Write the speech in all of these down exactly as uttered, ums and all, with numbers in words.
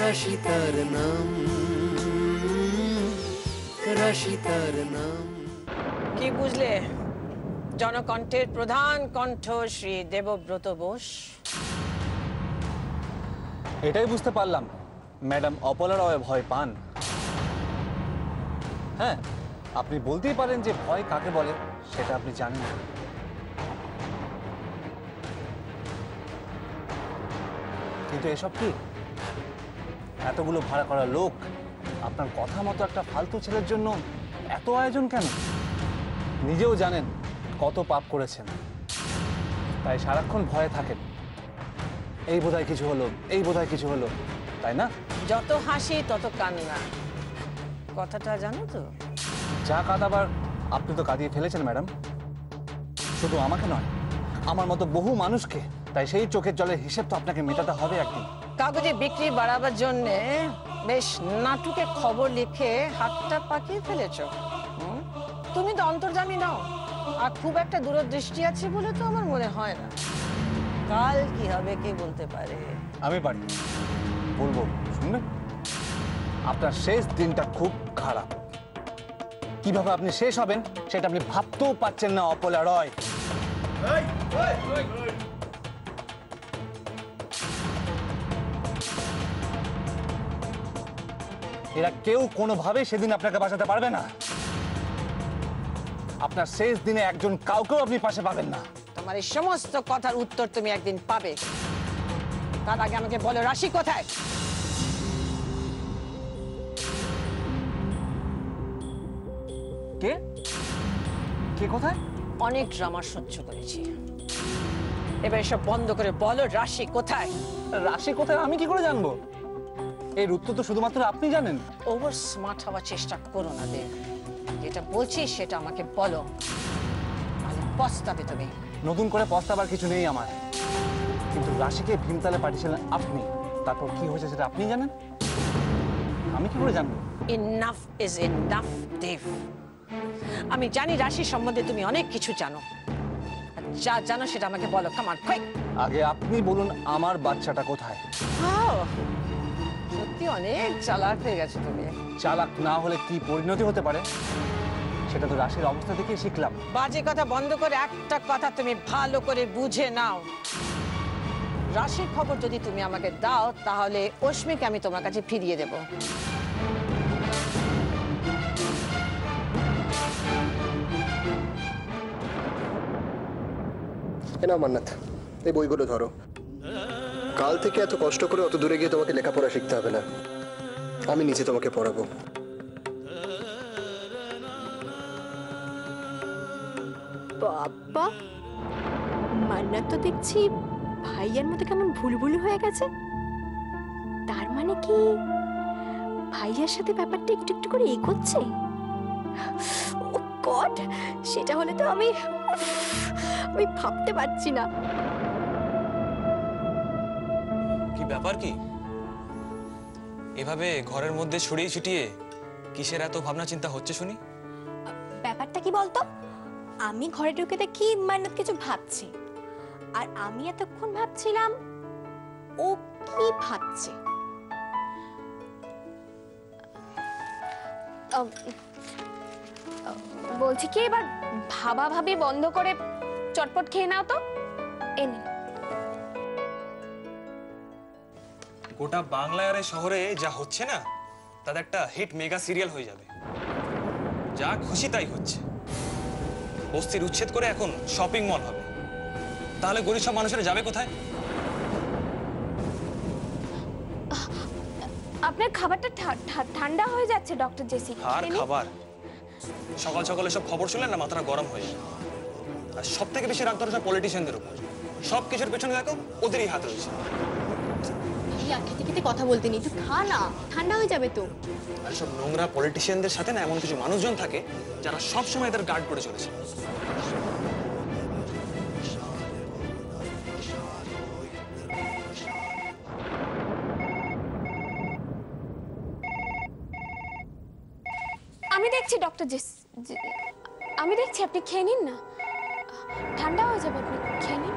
राशि तार नाम, राशि तार नाम। की बुझले জনকণ্ঠের প্রধান কণ্ঠ শ্রী দেবব্রত বোস। এটাই বুঝতে পারলাম ম্যাডাম অপলা রায় ভয় পান। হ্যাঁ, আপনি বলতেই পারেন যে ভয় কাকে বলে সেটা আপনি জানেন না। কিন্তু এসব কি? এতগুলো ভাড়া করা লোক, আপনার কথা মতো একটা ফালতু ছেলের জন্য এত আয়োজন কেন? নিজেও জানেন কত পাপ করেছেন, তাই সারাক্ষণ ভয়ে থাকেন। এই বোধহয় কিছু হলো, এই বোধহয় কিছু হলো, তাই না? যত হাসি তত কান্না, কথাটা জানো তো? যা কাঁদাবার আপনি তো কাঁদিয়ে ফেলেছেন ম্যাডাম। শুধু আমাকে নয়, আমার মতো বহু মানুষকে। তাই সেই চোখের জলের হিসেব তো আপনাকে মেটাতে হবে একদিন। কাগজে বিক্রি বাড়াবার জন্য বেশ নাটুকে খবর লিখে হাতটা পাকিয়ে ফেলেছ। তুমি তো অন্তর্জামী নাও, আর খুব একটা দূরদৃষ্টি আছে বলে তো আমার মনে হয় না। কাল কি হবে কে বলতে পারে? আমি পারি, বলবো। শুনবেন, আপনার শেষ দিনটা খুব খারাপ। কিভাবে আপনি শেষ হবেন সেটা আপনি ভাবতেও পারছেন না অপলা রয়। এরা কেউ কোনোভাবে সেদিন আপনাকে বাঁচাতে পারবে না। আপনার শেষ দিনে একজন কাউকেও আপনি পাশে পাবেন না। তোমার এই সমস্ত কথার উত্তর তুমি একদিন পাবে। তার আগে আমাকে বলো, রাশি কোথায়? কে কে কোথায়? অনেক ড্রামা সহ্য করেছি, এবার এসব বন্ধ করে বলো রাশি কোথায়। রাশি কোথায় আমি কি করে জানবো? এই উত্তর তো শুধুমাত্র আপনি জানেন। ওভার স্মার্ট হওয়ার চেষ্টা করো না দেব, যেটা বলছি সেটা আমাকে বলো, আমি পস্তাবে। তুমি নতুন করে পস্তাবার কিছু নেই আমার। কিন্তু রাশিকে ভীমতালে পাঠিয়েছিলেন আপনি, তারপর কি হয়েছে সেটা আপনি জানেন, আমি কি করে জানবো? ইনাফ ইজ ইনাফ দেব। আমি জানি রাশি সম্বন্ধে তুমি অনেক কিছু জানো, যা জানো সেটা আমাকে বলো। Come on, quick. আগে আপনি বলুন আমার বাচ্চাটা কোথায়। সত্যি অনেক চালাক হয়ে গেছে তুমি। চালাক না হলে কি পরিণতি হতে পারে সেটা তো রাশির অবস্থা থেকে শিখলাম। বাজে কথা বন্ধ করে একটা কথা তুমি ভালো করে বুঝে নাও। রাশির খবর যদি তুমি আমাকে দাও তাহলে অশ্মিকে আমি তোমার কাছে ফিরিয়ে দেব। এনাও মান্নাত, এই বইগুলো ধরো। কাল থেকে এত কষ্ট করে অত দূরে গিয়ে তোমাকে লেখাপড়া শিখতে হবে না, আমি নিজে তোমাকে পড়াবো। বাবা, মান্নাত তো দেখছি ভাইয়ার মতো কেমন ভুলভুলি হয়ে গেছে। তার মানে কি ভাইয়ার সাথে ব্যাপারটা একটু একটু করে এগোচ্ছে? ও গড, সেটা হলে তো আমি আমি ভাবতে পারছি না। কি ব্যাপার? কি এভাবে ঘরের মধ্যে ছড়িয়ে ছিটিয়ে কিসের এত ভাবনা চিন্তা হচ্ছে শুনি? ব্যাপারটা কি বলতো, আমি ঘরে ঢুকে দেখি মান্নাত কিছু ভাবছে, আর আমি এতক্ষণ ভাবছিলাম ও কি ভাবছে। বলছি কি, এবার ভাবা ভাবি বন্ধ করে চটপট খেয়ে নাও তো। এনে গোটা বাংলা আর শহরে যা হচ্ছে না, তাতে একটা হিট মেগা সিরিয়াল হয়ে যাবে। যা খুশি তাই হচ্ছে। বস্তির উচ্ছেদ করে এখন শপিং মল হবে, তাহলে গরিব সব মানুষেরা যাবে কোথায়? আপনার খাবারটা ঠান্ডা হয়ে যাচ্ছে ডক্টর জেসি। আর খাবার সকাল সকালে সব খবর শুনলেন না, মাথাটা গরম হয়ে যায়। আর সব থেকে বেশি রাগ ধরে সব পলিটিশিয়ানদের উপর, সব কিছুর পেছনে দেখো ওদেরই হাত রয়েছে। কথা বলতে নেই, তুই খা না, ঠান্ডা হয়ে যাবে তো। আর সব নোংরা পলিটিশিয়ানদের সাথে না এমন কিছু মানুষজন থাকে যারা সব সময় এদের গার্ড করে চলেছে। আমি দেখছি ডক্টর জেস, আমি দেখছি, আপনি খেয়ে নিন না, ঠান্ডা হয়ে যাবে, আপনি খেয়ে নিন।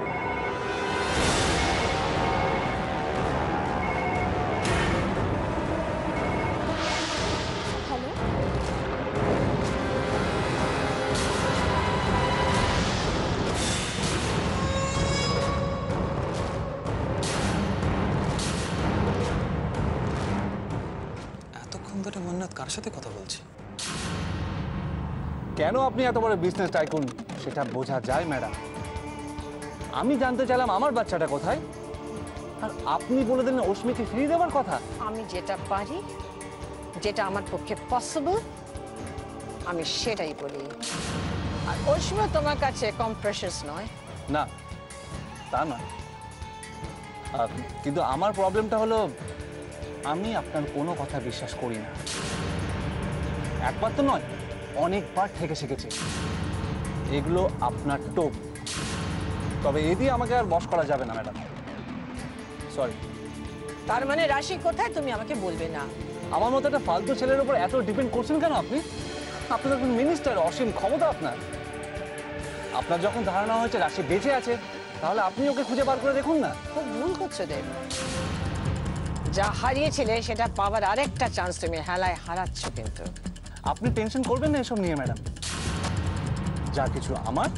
সুন্দরী মন্নাথ কার সাথে কথা বলছে? কেন আপনি এত বড় বিজনেস টাইকুন সেটা বোঝা যায় ম্যাডাম। আমি জানতে চাইলাম আমার বাচ্চাটা কোথায়, আর আপনি বলে দিলেন অশ্মিকে ফিরিয়ে দেওয়ার কথা। আমি যেটা পারি, যেটা আমার পক্ষে পসিবল, আমি সেটাই বলি। আর অশ্মি তোমার কাছে কম প্রেশাস নয়। না তা নয়, কিন্তু আমার প্রবলেমটা হলো আমি আপনার কোনো কথা বিশ্বাস করি না। একবার তো নয়, অনেকবার থেকে শিখেছি। এগুলো আপনার টোপ, তবে এ দিয়ে আমাকে আর বশ করা যাবে না ম্যাডাম, সরি। তার মানে রাশি কোথায় তুমি আমাকে বলবে না? আমার মতো একটা ফালতু ছেলের উপর এত ডিপেন্ড করছেন কেন আপনি? আপনি তো মিনিস্টার, অসীম ক্ষমতা আপনার। আপনার যখন ধারণা হয়েছে রাশি বেঁচে আছে, তাহলে আপনি ওকে খুঁজে বার করে দেখুন না। খুব ভুল করছে দেব, যা হারিয়েছিলে সেটা পাওয়ার আরেকটা চান্স তুমি হেলায় হারাচ্ছ। কিন্তু আপনি টেনশন করবেন না এসব নিয়ে ম্যাডাম, যা কিছু আমার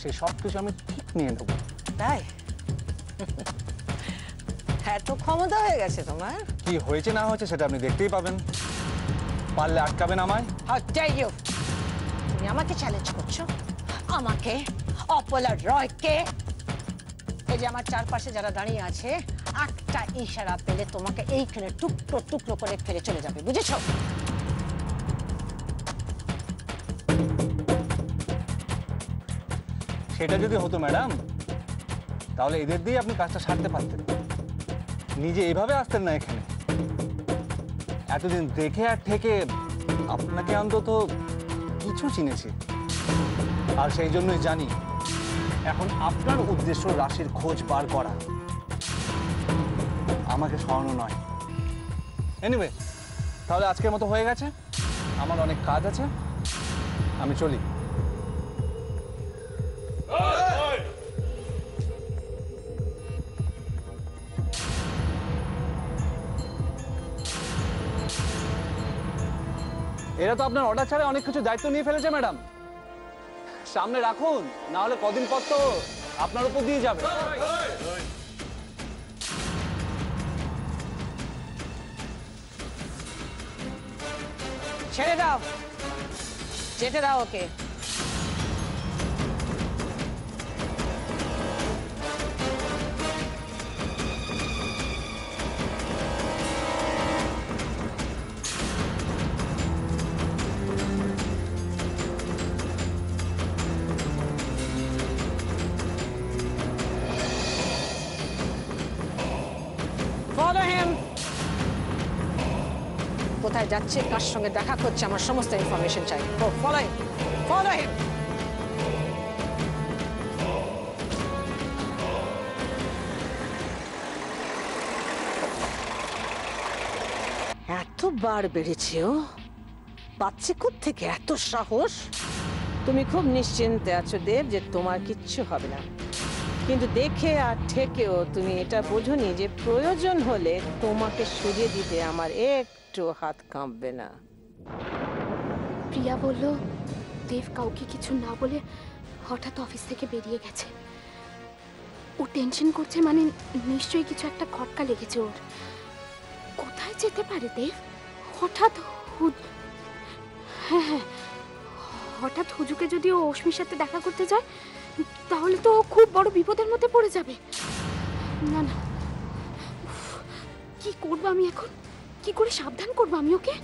সে সব কিছু আমি ঠিক নিয়ে নেব। তাই এত ক্ষমতা হয়ে গেছে তোমার? কি হয়েছে না হয়েছে সেটা আপনি দেখতেই পাবেন, পারলে আটকাবেন আমায়। তুমি আমাকে চ্যালেঞ্জ করছো? আমাকে? অপলা রয়কে? এই যে আমার চারপাশে যারা দাঁড়িয়ে আছে, একটা ইশারা পেলে তোমাকে এইখানে টুকরো টুকরো করে ফেলে চলে যাবে, বুঝেছো? সেটা যদি হতো ম্যাডাম, তাহলে এদের দিয়ে আপনি কাজটা সারতে পারতেন, নিজে এভাবে আসতেন না এখানে। এতদিন দেখে আর থেকে আপনাকে অন্তত কিছু চিনেছি, আর সেই জন্যই জানি এখন আপনার উদ্দেশ্য রাশির খোঁজ বার করা, আমাকে সরানো নয়। এনিওয়ে, তাহলে আজকের মতো হয়ে গেছে, আমার অনেক কাজ আছে, আমি চলি। এরা তো আপনার অর্ডার ছাড়া অনেক কিছু দায়িত্ব নিয়ে ফেলেছে ম্যাডাম, সামনে রাখুন, না হলে কদিন পর তো আপনার উপর দিয়ে যাবে। ছেড়ে দাও, যেতে দাও ওকে। কোথায় যাচ্ছে, কার সঙ্গে দেখা করছে, আমার সমস্ত ইনফরমেশন চাই। Follow him, follow him. এতবার বেড়েছে ও, পাচ্ছে কোত্থেকে এত সাহস? তুমি খুব নিশ্চিন্তে আছো দেব যে তোমার কিচ্ছু হবে না, কিন্তু দেখে আর ঠেকেও তুমি এটা বোঝোনি যে প্রয়োজন হলে তোমাকে সরিয়ে দিতে আমার এক হাত কাঁপবে না। প্রিয়া বলল দেব কাউকে কিছু না বলে হঠাৎ অফিস থেকে বেরিয়ে গেছে। ও টেনশন করছে, মানে নিশ্চয়ই কিছু একটা খটকা লেগেছে ওর। কোথায় যেতে পারে দেব? হঠাৎ হ্যাঁ হ্যাঁ হঠাৎ হুজুকে যদি ও অশ্মির সাথে দেখা করতে যায়, তাহলে তো ও খুব বড় বিপদের মধ্যে পড়ে যাবে। না না, কি করবো আমি এখন? কি করে সাবধান করবো আমি ওকে?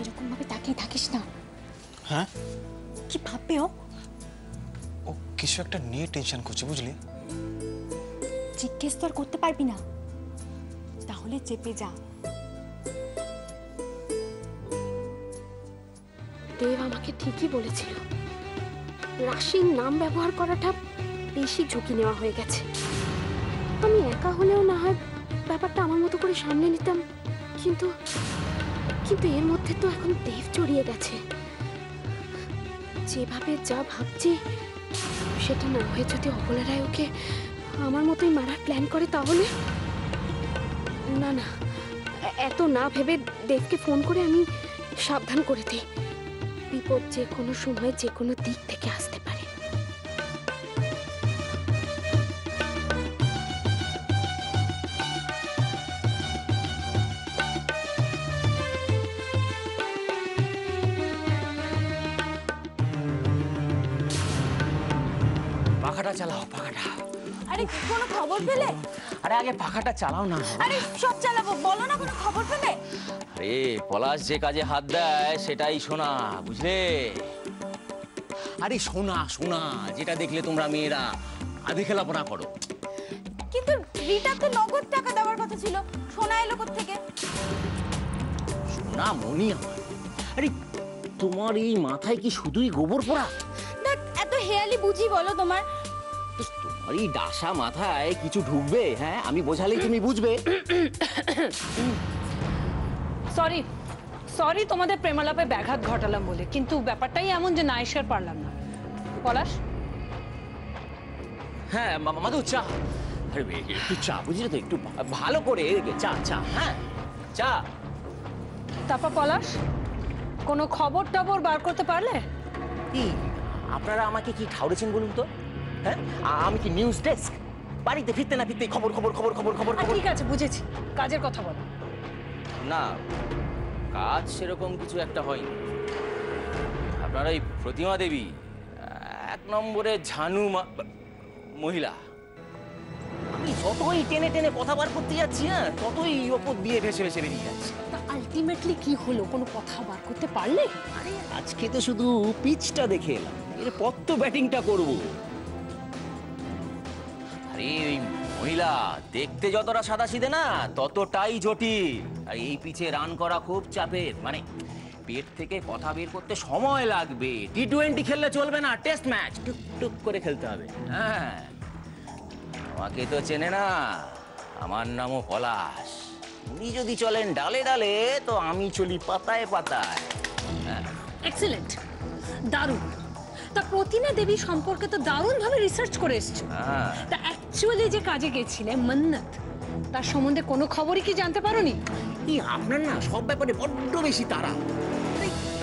এরকম ভাবে তাকিয়ে থাকিস না। হ্যাঁ, কি ভাববে ও? কিছু একটা নিয়ে টেনশন করছে, বুঝলি? জিজ্ঞেস তো আর করতে পারবি না, তাহলে চেপে যা। দেব আমাকে ঠিকই বলেছিল, রাশির নাম ব্যবহার করাটা বেশি ঝুঁকি নেওয়া হয়ে গেছে। আমি একা হলেও না হয় ব্যাপারটা আমার মতো করে সামনে নিতাম, কিন্তু কিন্তু এর মধ্যে তো এখন দেব জড়িয়ে গেছে। যেভাবে যা ভাবছি সেটা না হয়ে যদি অবলারায় ওকে আমার মতোই মারার প্ল্যান করে তাহলে না না এত না ভেবে দেবকে ফোন করে আমি সাবধান করে দিই বিপদ যে কোনো সময় যে কোনো দিক থেকে আসতে পারে। চালাও পাখাটা। আরে কোনো খবর পেলে? আরে আগে পাখাটা চালাও না। আরে সব চালাবো বলো না কোনো খবর পেলে? আরে পলাশ যে কাজে হাত দেয় সেটাই সোনা বুঝলে। আরে সোনা সোনা যেটা দেখলে তোমরা মেয়েরা আধি খেলাপনা করো। কিন্তু রিটা তো নগদ টাকা দেওয়ার কথা ছিল, সোনা এলো কোথা থেকে? সোনা মনি আমার। আরে তোমার এই মাথায় কি শুধুই গোবর পোড়া? দেখ এত হেয়ালি বুঝি বলো তোমার। আরে ডাসা মাথায় কিছু ঢুকবে? হ্যাঁ আমি বোঝালেই তুমি বুঝবে। সরি সরি তোমাদের প্রেমালাপে ব্যাঘাত ঘটালাম বলে, কিন্তু ব্যাপারটাই এমন যে না এসে পারলাম না। পলাশ হ্যাঁ মাধু চা। আরে একটু চা বুঝলে তো, একটু ভালো করে চা চা হ্যাঁ চা। তারপর পলাশ কোনো খবর টবর বার করতে পারলে? আপনারা আমাকে কি ঠাউরেছেন বলুন তো? হ্যাঁ আমি কি নিউজ ডেস্ক? বাড়িতে ফিরতে না ফিরতে খবর খবর খবর খবর খবর। ঠিক আছে বুঝেছি, কাজের কথা বল না। কাজ সেরকম কিছু একটা হয়নি। আপনার ওই প্রতিমা দেবী এক নম্বরে ঝানু মহিলা, আমি যতই টেনে টেনে কথা বার করতে যাচ্ছি না ততই ওপর দিয়ে ভেসে ভেসে বেরিয়ে যাচ্ছে। আলটিমেটলি কি হলো, কোনো কথা বার করতে পারলে? আরে আজকে তো শুধু পিচটা দেখে এলাম, এরপর তো ব্যাটিংটা করবো। মহিলা দেখতে যতটা সাদা সিধে না ততটাই জটিল, আর এই পিছে রান করা খুব চাপের। মানে পেট থেকে কথা বের করতে সময় লাগবে। টি টোয়েন্টি খেললে চলবে না, টেস্ট ম্যাচ টুকটুক করে খেলতে হবে। হ্যাঁ আমাকে তো চেনে না, আমার নামও পলাশ। উনি যদি চলেন ডালে ডালে তো আমি চলি পাতায় পাতায়। এক্সেলেন্ট, দারুণ। তা প্রতিমা দেবী সম্পর্কে তো দারুণ ভাবে রিসার্চ করে এসছো। তা অ্যাকচুয়ালি যে কাজে গেছিলে মন্নত, তার সম্বন্ধে কোনো খবরই কি জানতে পারোনি? আপনার না সব ব্যাপারে বড্ড বেশি তারা।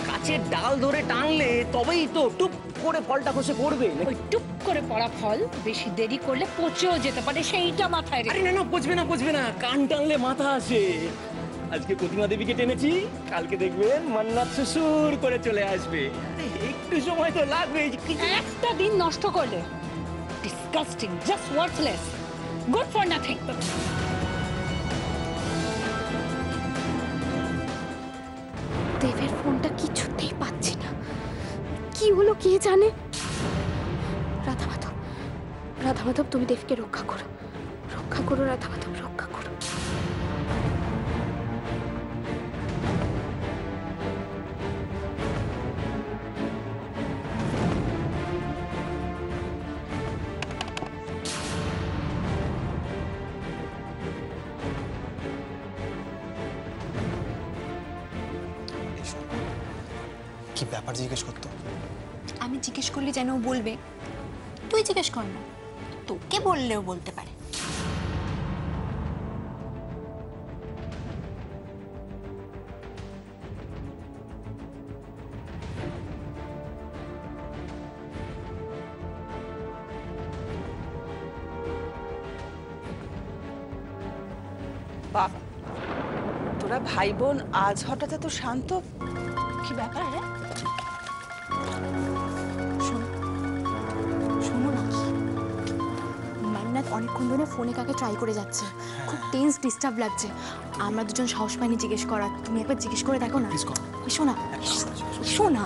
কাছের ডাল ধরে টানলে তবেই তো টুপ করে ফলটা খসে পড়বে। ওই টুপ করে পড়া ফল বেশি দেরি করলে পচেও যেতে পারে, সেইটা মাথায় রেখে। আরে না না পচবে না পচবে না, কান টানলে মাথা আসে। আজকে প্রতিমা দেবীকে টেনেছি, কালকে দেখবেন মন্নত সুসুর করে চলে আসবে। একটু সময় তো লাগবে, একটা দিন নষ্ট করলে। Disgusting, just worthless, good for nothing. দেবের ফোনটা কিছুতেই পাচ্ছি না, কি হলো কে জানে। রাধা মাধব রাধা মাধব তুমি দেবকে রক্ষা করো, রক্ষা করো রাধা মাধব রক্ষা করো। কি ব্যাপার জিজ্ঞেস করতো? আমি জিজ্ঞেস করলে যেন ও বলবে, তুই জিজ্ঞেস কর না, তোকে বললেও বলতে পারে। বাবা তোরা ভাই বোন আজ হঠাৎ এত শান্ত, কি ব্যাপার? অনেকক্ষণ ধরে ফোনে কাকে ট্রাই করে যাচ্ছে, খুব টেন্স ডিস্টার্ব লাগছে। আমরা দুজন সাহস পাইনি জিজ্ঞেস করার, তুমি একবার জিজ্ঞেস করে দেখো না। শোনা শোনা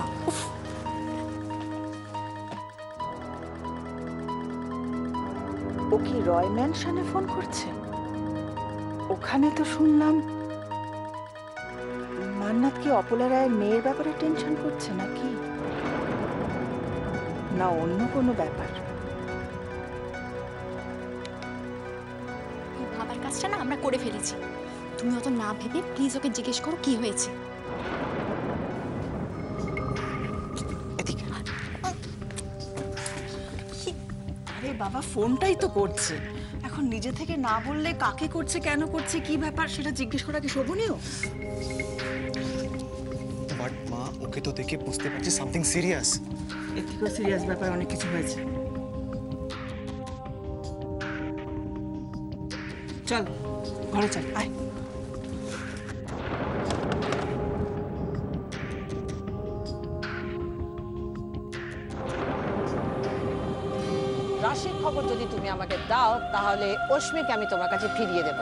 ও কি রয় ম্যানশনে ফোন করছে? ওখানে তো শুনলাম মান্নাত কি অপলা রায়ের মেয়ের ব্যাপারে টেনশন করছে নাকি, না অন্য কোনো ব্যাপার? কাজটা না আমরা করে ফেলেছি, তুমি অত না ভেবে প্লিজ ওকে জিজ্ঞেস করো কি হয়েছে। अरे बाबा फोनटाई तो करछे এখন নিজে থেকে না বললে কাকে করছে কেন করছে কি ব্যাপার সেটা জিজ্ঞেস করা কি শোভনীয় বাট মা ওকে তো দেখে বুঝতে পারছি সামথিং সিরিয়াস একটু তো সিরিয়াস ব্যাপার অনেক কিছু হয়েছে চল ঘরে চল আয় রাশির খবর যদি তুমি আমাকে দাও তাহলে অশ্মিকে আমি তোমার কাছে ফিরিয়ে দেব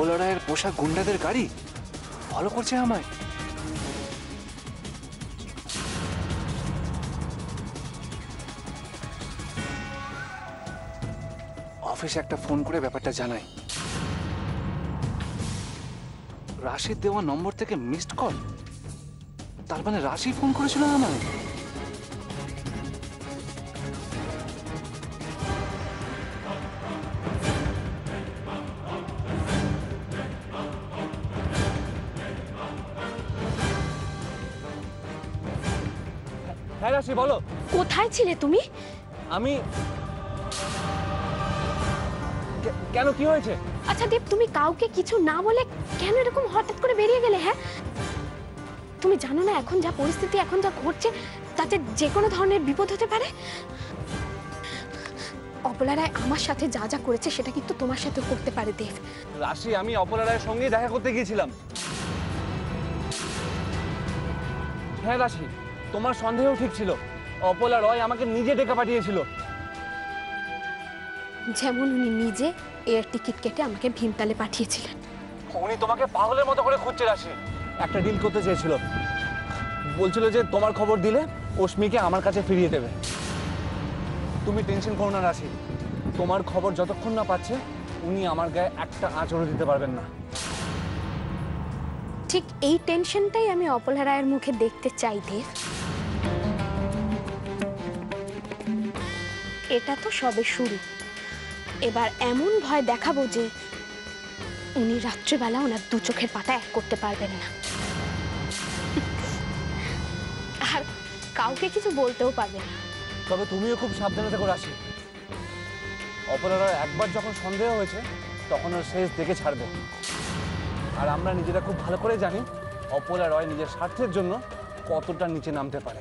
पोलारायर पोशा गुंडादेर गाड़ी फॉलो करछे आमाय ऑफिसे एकटा फोन करे ब्यापारटा जानाई राशिद देवा नम्बर थेके मिस्ड कल तार माने राशि फोन करेछिलो आमाय राशि बोलो कोथाय छिले तुमी आमी केनो की होयेछे अच्छा दीप तुमी काउके किछु ना बोले केनो एरकम हठात् करे बेरिये गेले हैं तुमी जानो ना एखोन जा परिस्थिति एखोन जा घटछे ताते जे कोनो धरनेर विपद होते पारे অপলা রায় আমার সাথে যা যা করেছে সেটা কিন্তু তোমার সাথেও করতে পারে দেব রাশি আমি অপলা রায়ের সঙ্গে দেখা করতে গিয়েছিলাম হ্যাঁ রাশি তোমার সন্দেহও ঠিক ছিল অপলা রয় আমাকে নিজে ডেকে পাঠিয়েছিল যেমন উনি নিজে এয়ার টিকিট কেটে আমাকে ভীমতালে পাঠিয়েছিলেন উনি তোমাকে পাগলের মতো করে খুঁজছে রাশি একটা ডিল করতে চেয়েছিল বলছিল যে তোমার খবর দিলে অশ্মিকে আমার কাছে ফিরিয়ে দেবে তুমি টেনশন করো না রাশি তোমার খবর যতক্ষণ না পাচ্ছে উনি আমার গায়ে একটা আঁচড়ও দিতে পারবেন না ঠিক এই টেনশনটাই আমি অপলা রায়ের মুখে দেখতে চাই দেব এটা তো সবে শুরু এবার এমন ভয় দেখাবো যে উনি রাত্রিবেলা ওনার দু চোখের পাতা এক করতে পারবেন না আর কাউকে কিছু বলতেও পারবে না তবে তুমিও খুব সাবধানে থেকো রাশি অপরাধ একবার যখন সন্দেহ হয়েছে তখন আর শেষ দেখে ছাড়বে আর আমরা নিজেরা খুব ভালো করে জানি অপলা রয় নিজের স্বার্থের জন্য কতটা নিচে নামতে পারে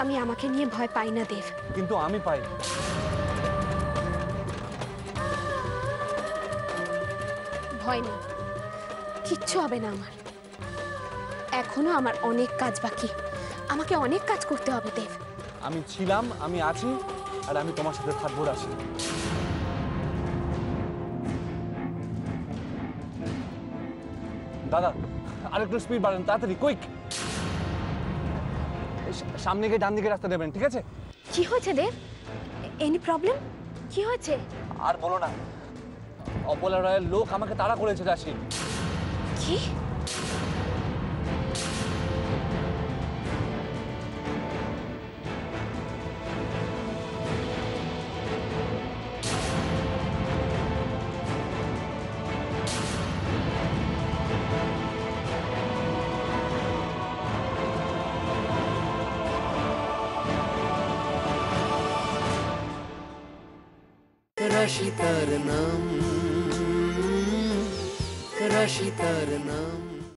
আমি আমাকে নিয়ে ভয় পাই না দেব কিন্তু আমি পাই ভয় নেই কিচ্ছু হবে না আমার এখনো আমার অনেক কাজ বাকি আমাকে অনেক কাজ করতে হবে দেব আমি ছিলাম আমি আছি আর আমি তোমার সাথে থাকবো রাশি দাদা আরেকটু স্পিড বাড়ান তাড়াতাড়ি কুইক সামনে গিয়ে ডান দিকে রাস্তা নেবেন ঠিক আছে কি হয়েছে দেব এনি প্রবলেম কি হয়েছে আর বলো না অপলা রায়ের লোক আমাকে তাড়া করেছে রাশি কি राशि तार नाम राशि तार नाम